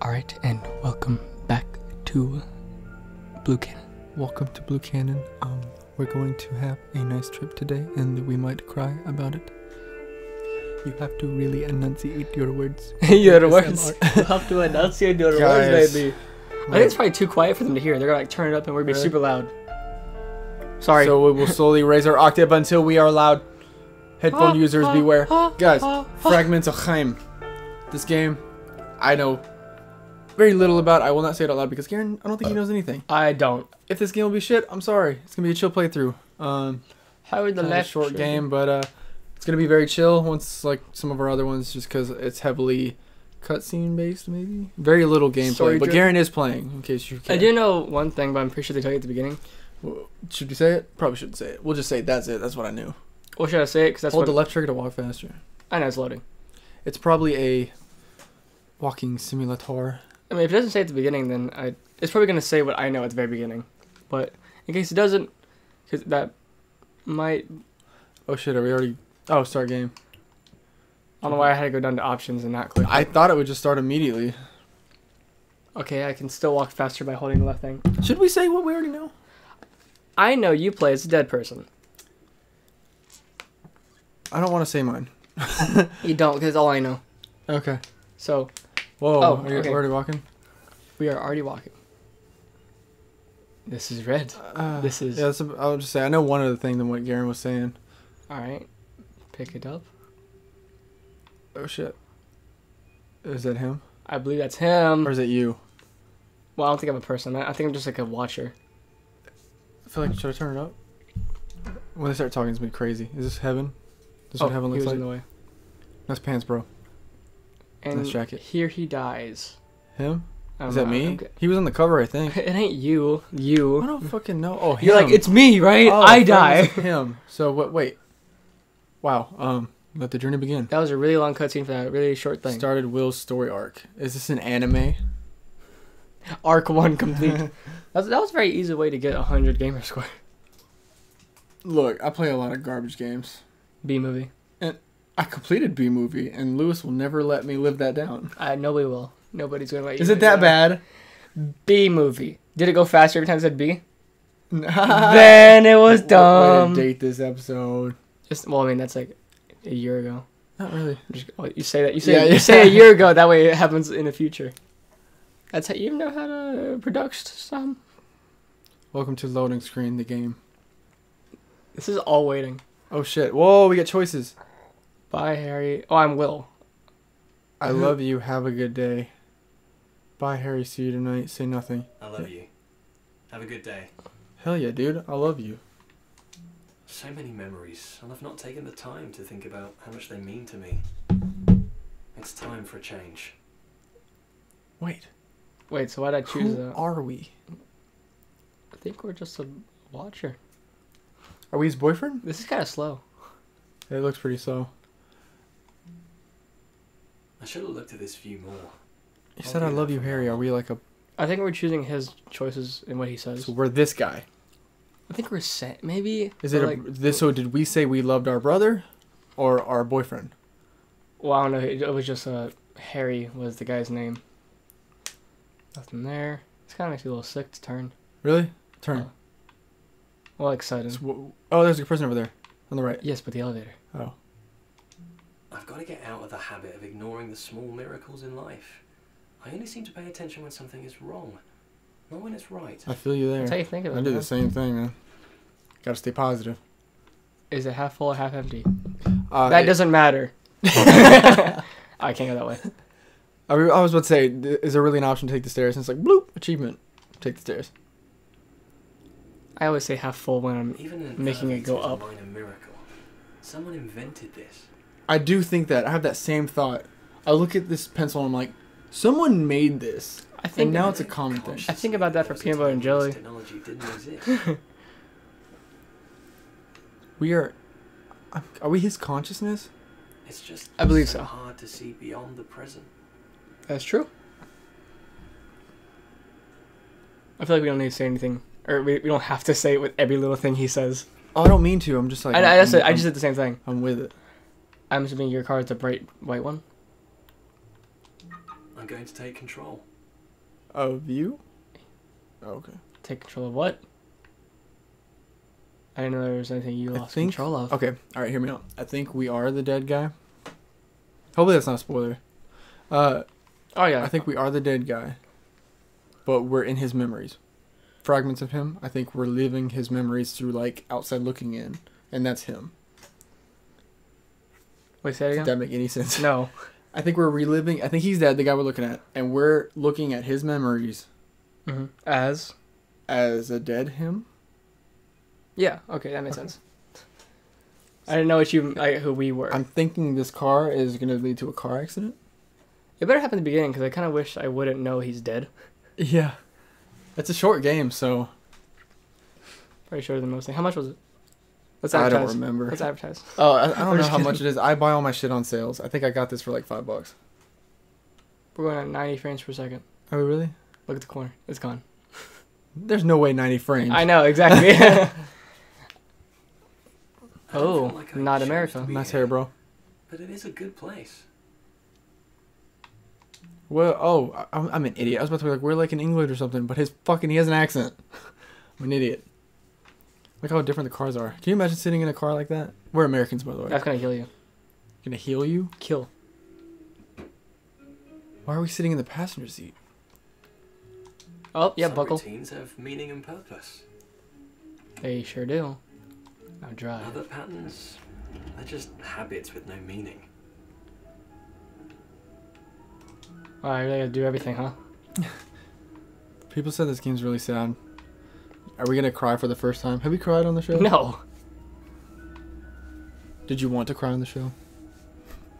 Alright, and welcome back to Blue Cannon. Welcome to Blue Cannon. We're going to have a nice trip today, and we might cry about it. You have to really enunciate your words. Your words? You have to enunciate your words, baby. I think it's probably too quiet for them to hear. They're gonna like turn it up and we're gonna be super loud. Sorry. So we will slowly raise our octave until we are loud. Headphone users beware. Guys, Fragments of Him. This game, I know very little about. I will not say it out loud because Garen, I don't think he knows anything. I don't. If this game will be shit, I'm sorry. It's gonna be a chill playthrough. How would the last short game, but it's gonna be very chill. Once like some of our other ones, just because it's heavily cutscene based, maybe very little gameplay. But Garen is playing, in case you care. I do know one thing, but I'm pretty sure they tell you at the beginning. Well, should we say it? Probably shouldn't say it. We'll just say that's it. That's what I knew. Well, should I say it? Because that's hold the left trigger to walk faster. I know it's loading. It's probably a walking simulator. I mean, if it doesn't say at the beginning, then it's probably gonna say what I know at the very beginning. But in case it doesn't, because that might. Oh shit! Are we already? Oh, start game. I don't know why I had to go down to options and not click. I thought it would just start immediately. Okay, I can still walk faster by holding the left thing. Should we say what we already know? I know you play as a dead person. I don't want to say mine. You don't, because all I know. Okay. So. Whoa, oh, we're already walking? We are already walking. This is red. This is... Yeah, I'll just say, I know one other thing than what Garen was saying. Alright. Pick it up. Oh, shit. Is that him? I believe that's him. Or is it you? Well, I don't think I'm a person. I think I'm just like a watcher. I feel like, should I turn it up? When they start talking, it's been crazy. Is this heaven? This is what heaven looks like? In the way. Nice pants, bro. And nice jacket. Here he dies. Him? Is that me? Okay. He was on the cover, I think. It ain't you. You. I don't fucking know. Oh, him. You're like, it's me, right? Oh, I die. Him. So, what? Wait. Wow. Let the journey begin. That was a really long cutscene for that really short thing. Started Will's story arc. Is this an anime? Arc 1 complete. that was a very easy way to get 100 gamer score. Look, I play a lot of garbage games. B-movie. And I completed B-movie, and Lewis will never let me live that down. Nobody will. Nobody's going to let you. Is it that bad? B-movie. Did it go faster every time I said B? Then it was dumb. What way to date this episode. Just, well, I mean, that's like a year ago. Not really. Just, well, you say that. You say you say a year ago. That way it happens in the future. That's how you know how to produce some. Welcome to loading screen, the game. This is all waiting. Oh, shit. Whoa, we get choices. Bye, Harry. Oh, I'm Will. I love you. Have a good day. Bye, Harry. See you tonight. Say nothing. I love you. Have a good day. Hell yeah, dude. I love you. So many memories, and I've not taken the time to think about how much they mean to me. It's time for a change. Wait, so why'd I choose that? Who are we? I think we're just a watcher. Are we his boyfriend? This is kind of slow. It looks pretty slow. I should have looked at this view more. He said, I love you, Harry. Are we like a... I think we're choosing his choices in what he says. So we're this guy. I think we're saying maybe. Is it like, so? Did we say we loved our brother, or our boyfriend? Well, I don't know. It was just Harry was the guy's name. Nothing there. This kind of makes me a little sick to turn. Really? Turn. Well, excited. Oh, there's a person over there on the right. Yes, but the elevator. Oh. I've got to get out of the habit of ignoring the small miracles in life. I only seem to pay attention when something is wrong. Not when it's right. I feel you there. That's how you think about it. I do the same thing, man. Gotta stay positive. Is it half full or half empty? That doesn't matter. I can't go that way. I was about to say, is there really an option to take the stairs? And it's like, bloop, achievement. Take the stairs. I always say half full when I'm making it go up. A miracle. Someone invented this. I do think that. I have that same thought. I look at this pencil and I'm like, someone made this. I think now it's a common thing. I think about that for peanut butter and jelly. Technology didn't exist. We are we his consciousness? It's just I believe so. Hard to see beyond the present. That's true. I feel like we don't need to say anything, or we don't have to say it with every little thing he says. Oh, I don't mean to. I'm just like I just did the same thing. I'm with it. I'm assuming your car is a bright white one. going to take control. Of you? Oh, okay. Take control of what? I didn't know there was anything you lost control of. Okay, alright, hear me out. I think we are the dead guy. Hopefully that's not a spoiler. Oh, yeah. I think we are the dead guy, but we're in his memories. Fragments of him. I think we're living his memories through, like, outside looking in, and that's him. Wait, say that again? Does that make any sense? No. I think we're reliving. I think he's dead, the guy we're looking at, and we're looking at his memories. Mm-hmm. As? As a dead him? Yeah, okay, that makes sense. I didn't know what you, who we were. I'm thinking this car is going to lead to a car accident. It better happen in the beginning, because I kind of wish I wouldn't know he's dead. Yeah. It's a short game, so... Pretty shorter than most things. How much was it? Let's advertise. I don't remember. Let's advertise. Oh, I don't know how much it is. I buy all my shit on sales. I think I got this for like $5. We're going at 90 frames per second. Are we really? Look at the corner. It's gone. There's no way 90 frames. I know, exactly. Oh, like not America. Nice hair, bro. But it is a good place. Well, oh, I'm an idiot. I was about to be like, we're like in England or something, but he has an accent. I'm an idiot. Look how different the cars are. Can you imagine sitting in a car like that? We're Americans, by the way. That's gonna heal you. Gonna heal you? Kill. Why are we sitting in the passenger seat? Oh, yeah, buckle. Some routines have meaning and purpose. They sure do. Now drive. Other patterns, they're just habits with no meaning. Oh, I really gotta do everything, huh? People said this game's really sad. Are we gonna cry for the first time? Have we cried on the show? No. Did you want to cry on the show?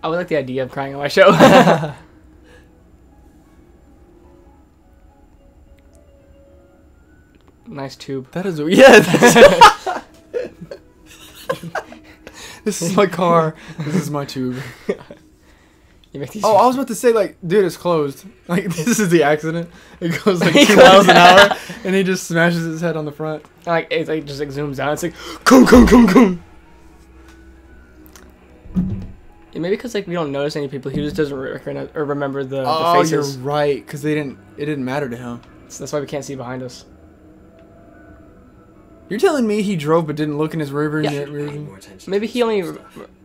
I would like the idea of crying on my show. Nice tube. That is... Yeah! That's This is my car. This is my tube. You make these I was about to say, like, dude, it's closed. Like, this is the accident. It goes, like, 2 miles an hour, and he just smashes his head on the front. Like, it like, just, like, zooms out. It's like, come, come, come, come. Yeah, maybe because, like, we don't notice any people. He just doesn't remember the faces. Oh, you're right, because it didn't matter to him. So that's why we can't see behind us. You're telling me he drove but didn't look in his rearview mirror? Maybe he only...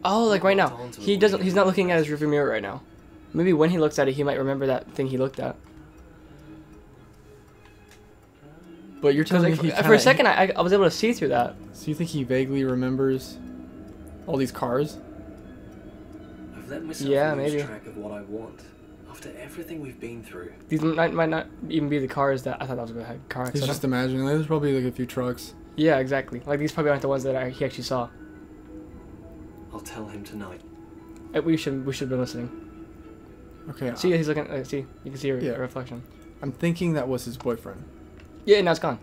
Oh, like right now. He doesn't. He's not looking at his rearview mirror right now. Maybe when he looks at it, he might remember that thing he looked at. But you're telling me he kinda, for a second, I was able to see through that. So you think he vaguely remembers all these cars? I've let myself lose track of what I want. After everything we've been through. These might not even be the cars that... I thought that was a good car accident. He's just imagining. There's probably like a few trucks. Yeah, exactly. Like, these probably aren't the ones that he actually saw. I'll tell him tonight. We should be listening. Okay. See, he's looking... see, you can see your reflection. I'm thinking that was his boyfriend. Yeah, now it's gone.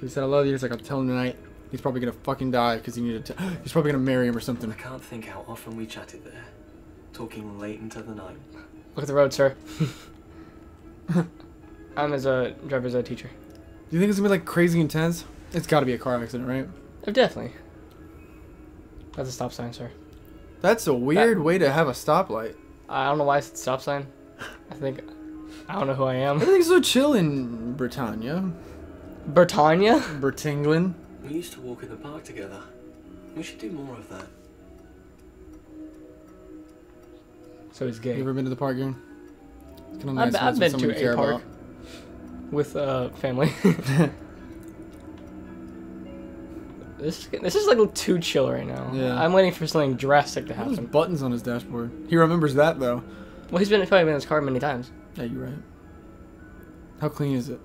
He said, I love you. He's like, I'll tell him tonight. He's probably gonna fucking die because he needed to... He's probably gonna marry him or something. I can't think how often we chatted there. Talking late into the night. Look at the road, sir. I'm as a driver's ed teacher. Do you think it's gonna be like crazy intense? It's gotta be a car accident, right? Oh, definitely. That's a stop sign, sir. That's a weird way to have a stoplight. I don't know why it's a stop sign. I don't know who I am. Everything's so chill in Britannia. Britannia? Britengland. We used to walk in the park together. We should do more of that. So he's gay. You ever been to the park, Garen? I've been to a park. With family. This is like too chill right now. Yeah. I'm waiting for something drastic to happen. There's buttons on his dashboard. He remembers that though. Well, he's probably been in his car many times. Yeah, you're right. How clean is it?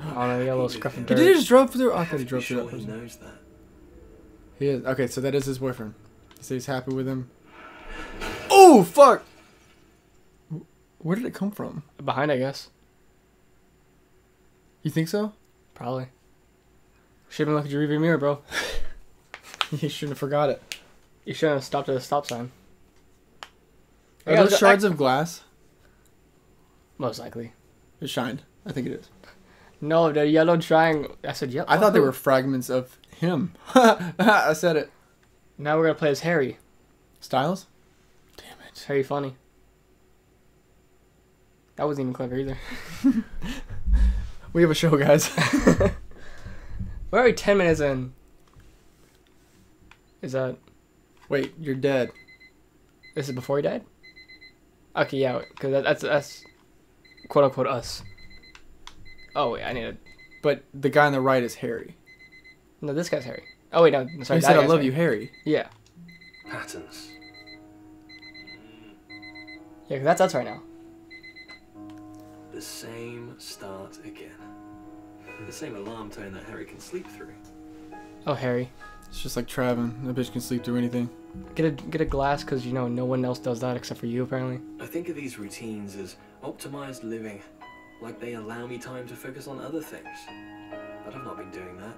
Oh, no, he got a little scruff of dirt. Did he just drive through? I thought he drove through that person. He knows that. He is. Okay, so that is his boyfriend. So he's happy with him. Oh, fuck! Where did it come from? Behind, I guess. You think so? Probably. Should've been looking at your rearview mirror, bro. You shouldn't have forgot it. You shouldn't have stopped at a stop sign. Are those shards of glass? Most likely. It's shined. I think it is. No, the yellow triangle. I said yellow. I thought they were fragments of him. I said it. Now we're gonna play as Harry. Styles? Damn it. It's very funny. That wasn't even clever either. We have a show, guys. We're already 10 minutes in. Is that... Wait, you're dead. This is before he died? Okay, yeah, because that's quote-unquote us. Oh, wait, I need to... But the guy on the right is Harry. No, this guy's Harry. Oh, wait, no, sorry. He said, I love you, Harry. Yeah. Patterns. Yeah, because that's us right now. The same start again. The same alarm tone that Harry can sleep through. Oh, Harry. It's just like Travin. That bitch can sleep through anything. Get a glass, because, you know, no one else does that except for you, apparently. I think of these routines as optimized living. Like they allow me time to focus on other things. But I've not been doing that.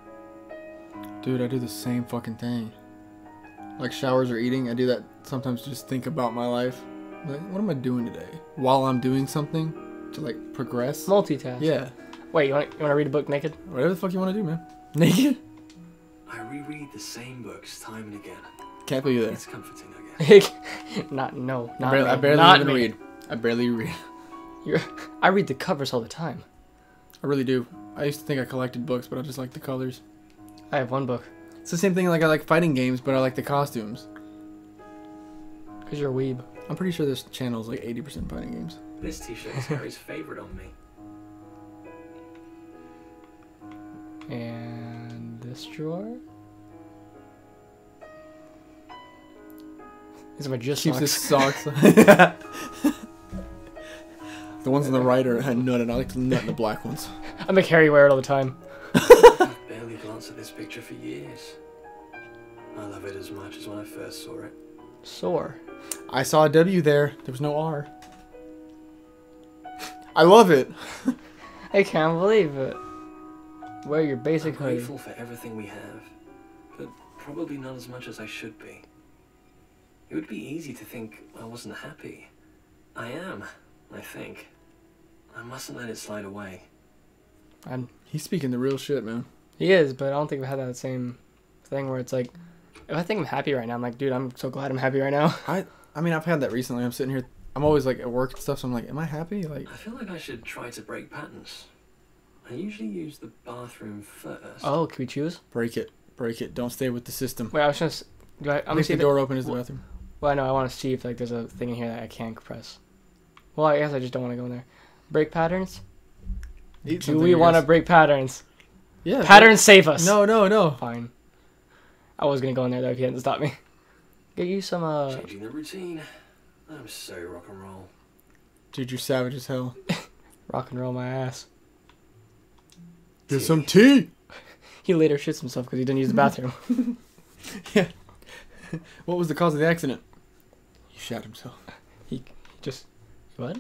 Dude, I do the same fucking thing. Like showers or eating, I do that sometimes, just think about my life. Like, what am I doing today? While I'm doing something to, like, progress. Multitask. Yeah. Wait, you want to read a book naked? Whatever the fuck you want to do, man. Naked? I reread the same books time and again. Can't believe that. It's comforting, I guess. I barely read. I barely read. I read the covers all the time. I really do. I used to think I collected books, but I just like the colors. I have one book. It's the same thing, like I like fighting games, but I like the costumes. Because you're a weeb. I'm pretty sure this channel is like 80% fighting games. This t-shirt is Harry's favorite on me. And this drawer? These are my just socks. Keeps his socks on. Yeah. The ones on the right are nut, and I like to nut in the black ones. I make Harry wear it all the time. I barely glanced at this picture for years. I love it as much as when I first saw it. Sore. I saw a W there. There was no R. I love it. I can't believe it. Where you're basically... I'm grateful for everything we have, but probably not as much as I should be. It would be easy to think I wasn't happy. I am, I think. I mustn't let it slide away. He's speaking the real shit, man. He is, but I don't think I've had that same thing where it's like, if I think I'm happy right now, I'm like, dude, I'm so glad I'm happy right now. I mean, I've had that recently. I'm sitting here, I'm always like at work and stuff, so I'm like, am I happy? Like, I feel like I should try to break patterns. I usually use the bathroom first. Oh, can we choose? Break it. Break it. Don't stay with the system. Wait, I was just... I'm gonna see if the door open is the bathroom. Well, no, I want to see if, like, there's a thing in here that I can't press. Well, I guess I just don't want to go in there. Break patterns? Do we want to break patterns? Yeah. Patterns save us. No, no, no. Fine. I was going to go in there, though, if you hadn't stopped me. Get you some, Changing the routine. I'm so rock and roll. Dude, you're savage as hell. Rock and roll my ass. Get some tea! He later shits himself because he didn't use the bathroom. Yeah. What was the cause of the accident? He shot himself. He just... What?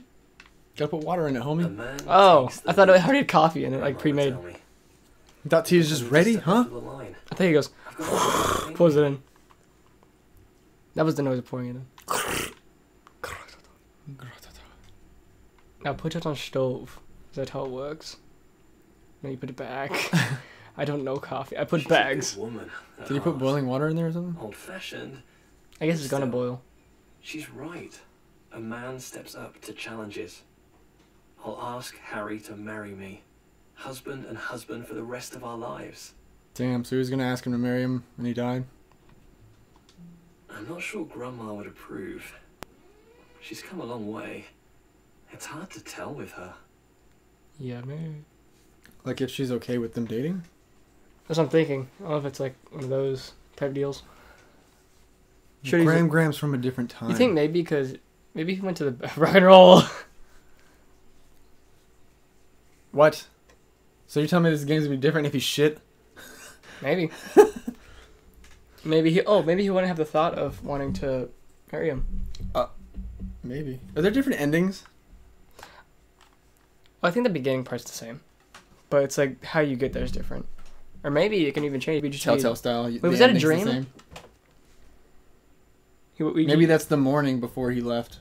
Gotta put water in it, homie. Oh, I thought it already had coffee in it, like pre-made. You thought tea was just ready, huh? I think he goes... Pours it in. That was the noise of pouring it in. Now put it on stove. Is that how it works? No, you put it back. I don't know coffee. I put bags. Did you put boiling water in there or something? Old fashioned. I guess it's gonna boil. She's right. A man steps up to challenges. I'll ask Harry to marry me. Husband and husband for the rest of our lives. Damn, so he's gonna ask him to marry him when he died? I'm not sure Grandma would approve. She's come a long way. It's hard to tell with her. Yeah, maybe. Like, if she's okay with them dating? That's what I'm thinking. I don't know if it's like one of those type deals. Gram's from a different time. You think maybe because... Maybe he went to the rock and roll. What? So you're telling me this game's gonna be different if he shit? Maybe. maybe he wouldn't have the thought of wanting to marry him. Maybe. Are there different endings? Well, I think the beginning part's the same. But it's like how you get there is different, or maybe it can even change. We just Telltale style. Wait, was that a dream? Maybe that's the morning before he left.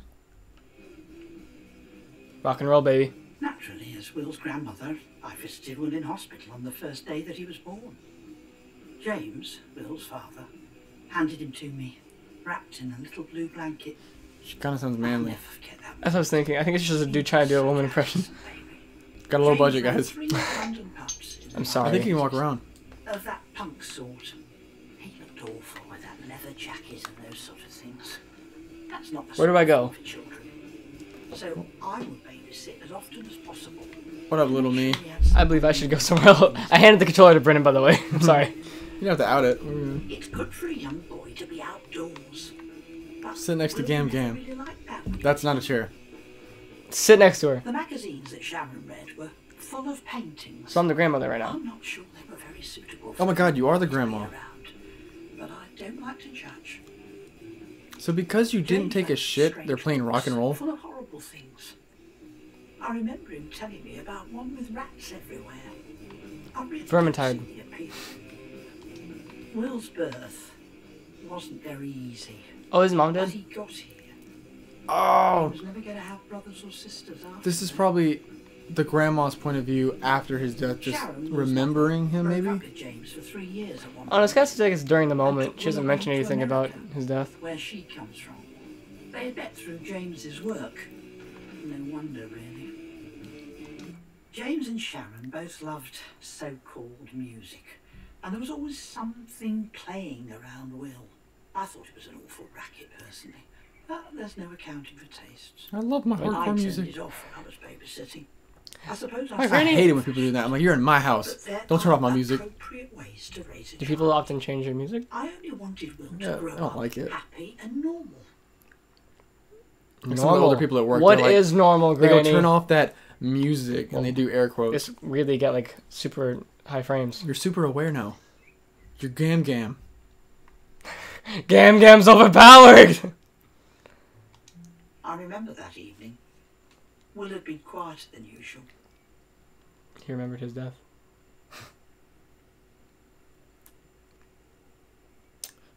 Rock and roll, baby. Naturally, as Will's grandmother, I visited Will in hospital on the first day that he was born. James, Will's father, handed him to me, wrapped in a little blue blanket, She kind of sounds manly. That's what I was thinking. I think it's just a dude trying to do a woman impression. Got a low budget, guys. I'm sorry. I think you can walk around. Of that punk sort. He looked awful with that leather jacket and those sort of things. That's not the sort. Where do I go? For children. So I would babysit as often as possible. What up, little me? I believe I should go somewhere else. I handed the controller to Brenin, by the way. I'm sorry. You don't have to out it. It's good for a young boy to be outdoors. Sit next to Gam Gam. Really like that's not a chair. Sit next to her. The magazines that Sharon read were full of paintings. So I'm the grandmother right now. I'm not sure they were very suitable. Oh my God, you are the grandma. Around, but I don't like to judge. So because you didn't take a shit, they're playing rock and roll? Full of horrible things. I remember him telling me about one with rats everywhere. Vermintide. Will's birth wasn't very easy. Oh, his mom did? He got here. Oh! He was never gonna have brothers or sisters after. This is probably the grandma's point of view after his death, just remembering him, maybe? Oh, it's got to take us during the moment. She doesn't mention anything about his death. Where she comes from. They had met through James's work. No wonder, really. James and Sharon both loved so-called music. And there was always something playing around Will. I thought it was an awful racket, personally. But there's no accounting for tastes. I love my hardcore music. I turned it off when I was babysitting. I suppose I hate it when people do that. I'm like, you're in my house. Don't turn off my music. Ways to raise do people child. Often change their music? I only wanted Will to grow up like happy and normal. Like some of the older people at work. What is like, normal, Granny? They go turn off that music and they do air quotes. It's really got like super high frames. You're super aware now. You're Gam Gam. Gam Gam's overpowered! I remember that evening. Will had been quieter than usual. He remembered his death.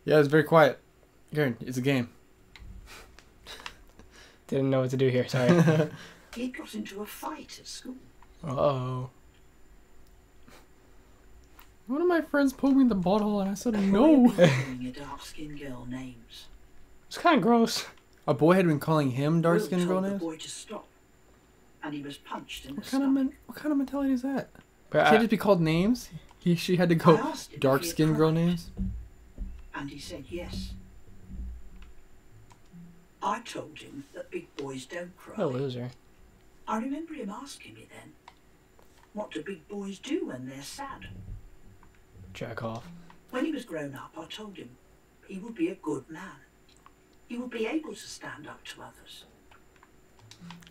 Yeah, it was very quiet. Garen, it's a game. Didn't know what to do here, sorry. He got into a fight at school. Uh-oh. One of my friends pulled me in the bottle and I said no. A dark-skinned girl names. It's kind of gross. A boy had been calling him dark-skinned girl names? Boy to stop, and he was punched in what kind of mentality is that? But she had to be called names? She had to go dark-skinned girl names? And he said yes. I told him that big boys don't cry. What a loser. I remember him asking me then, what do big boys do when they're sad? Jack off. When he was grown up, I told him he would be a good man. He would be able to stand up to others.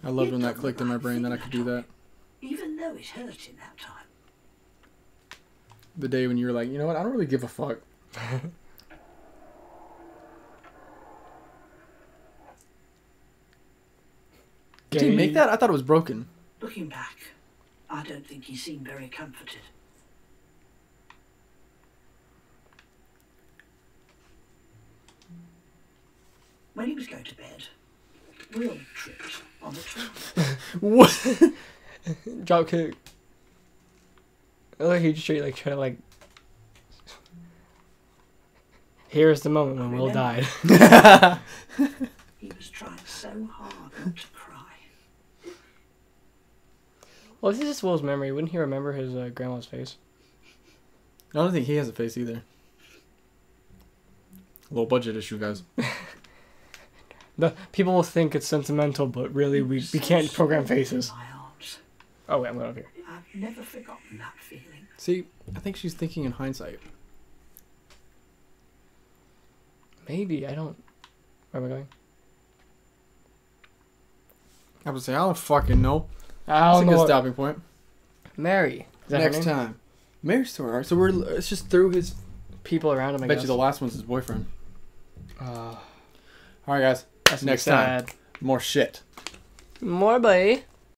I loved when that clicked in my brain that I could do that. Even though it hurt in that time. The day when you were like, you know what, I don't really give a fuck. Did he make that? I thought it was broken. Looking back, I don't think he seemed very comforted. When he was going to bed, Will tripped on the toilet. What? Drop kick. Like he just like trying to like. Here is the moment when Will died. He was trying so hard not to cry. Well, this is just Will's memory. Wouldn't he remember his grandma's face? I don't think he has a face either. Low budget issue, guys. The people will think it's sentimental, but really we can't program faces. Oh wait, I'm going over here. I've never forgotten that feeling. See, I think she's thinking in hindsight. Maybe I don't. Where am I going? I would say I don't fucking know. I don't know. That's a good stopping point. Mary. Next time. Mary's story. So we're it's just through his people around him. I bet you the last one's his boyfriend. All right, guys. That's next time. More shit. More, buddy.